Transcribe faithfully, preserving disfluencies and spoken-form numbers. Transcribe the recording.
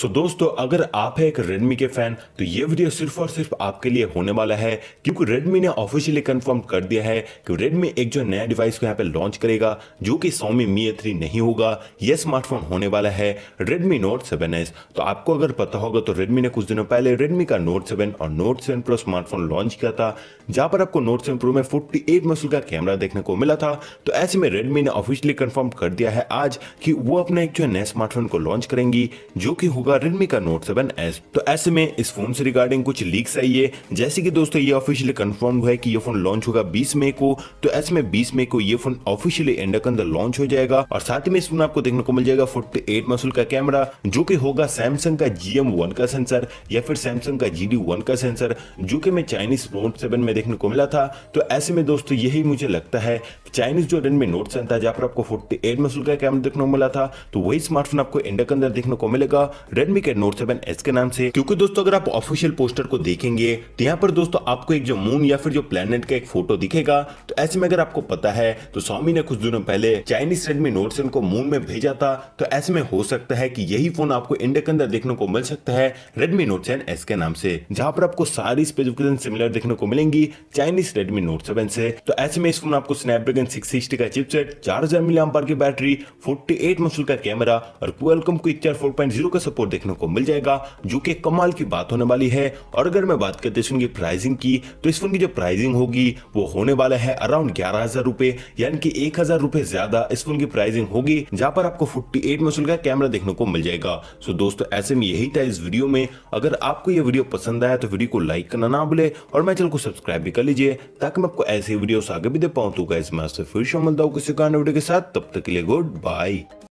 सो दोस्तों, अगर आप है एक Redmi के फैन तो ये वीडियो सिर्फ और सिर्फ आपके लिए होने वाला है, क्योंकि Redmi ने ऑफिशियली कंफर्म कर दिया है कि Redmi एक जो नया डिवाइस को यहाँ पे लॉन्च करेगा जो कि Xiaomi Mi थ्री नहीं होगा, यह स्मार्टफोन होने वाला है Redmi Note सेवन एस। तो आपको अगर पता होगा तो Redmi ने कुछ दिनों पहले Redmi का Note सेवन और Note seven Pro smartphone launch किया था, जहां पर आपको Note सेवन Pro में अड़तालीस मेगापिक्सल का कैमरा देखने को मिला था। तो ऐसे में Redmi ने ऑफिशियली कंफर्म कर दिया है आज कि वो अपने एक जो नए स्मार्टफोन को लॉन्च करेंगी जो कि Redmi का Note सेवन एस। तो ऐसे में इस फोन से रिगार्डिंग कुछ लीक्स आई है, जैसे कि दोस्तों ये ऑफिशियली कंफर्म हुआ है कि ये फोन लॉन्च होगा बीस मई को। तो ऐसे में बीस मई को ये फोन ऑफिशियली इंडिया के अंदर लॉन्च हो जाएगा और साथ ही में इसमें आपको देखने को मिल जाएगा अड़तालीस मेगापिक्सल का कैमरा जो कि होगा सैमसंग का जी एम वन का सेंसर या फिर सैमसंग का जी डी वन का सेंसर जो कि मैं चाइनीज Note सेवन में देखने को मिला था। तो ऐसे में दोस्तों यही मुझे लगता है चाइनीज जो Redmi Note सेवन था जहां पर आपको अड़तालीस मेगापिक्सल का कैमरा देखने को मिला था, तो वही स्मार्टफोन आपको इंडिया के अंदर देखने को मिलेगा Redmi के Note सेवन एस के नाम से। क्योंकि दोस्तों अगर आप ऑफिशियल पोस्टर को देखेंगे तो यहाँ पर दोस्तों आपको एक जो मून या फिर जो प्लेनेट का एक फोटो दिखेगा। तो ऐसे में अगर आपको पता है तो Xiaomi ने कुछ दिनों पहले चाइनीज Redmi Note सेवन को मून में भेजा था। तो ऐसे में हो सकता है कि यही फोन आपको इंडिया के अंदर देखने को मिल सकता है Redmi Note सेवन एस के नाम से, जहां पर आपको सारी स्पेसिफिकेशन सिमिलर देखने को मिलेंगी चाइनीज Redmi Note सेवन से। तो ऐसे में इस फोन आपको स्नैपड्रैगन सिक्स सिक्सटी का चिपसेट, चार हजार मिली एम्पीयर की बैटरी, अड़तालीस मेगापिक्सल का कैमरा और Qualcomm quick charge four point zero का सपोर्ट देखने को मिल जाएगा जो कि कमाल की बात होने वाली है। और अगर मैं बात करते इस फोन की प्राइसिंग की तो इस फोन की जो प्राइसिंग होगी वो होने वाला है अराउंड ग्यारह हजार रुपए, यानी कि एक हजार रुपए ज्यादा इस फोन की प्राइसिंग होगी, जहां पर आपको अड़तालीस मेगापिक्सल का कैमरा देखने को मिल जाएगा। सो दोस्तों ऐसे में यही था इस वीडियो में। अगर आपको ये वीडियो पसंद आया तो वीडियो को लाइक करना ना भूले और मेरे चैनल को सब्सक्राइब भी कर लीजिए ताकि मैं आपको ऐसे वीडियो आगे भी दे पाऊँ। तो गाइस मैं आपसे फिर शामिल हूं किसी वीडियो के साथ, तब तक के लिए गुड बाय।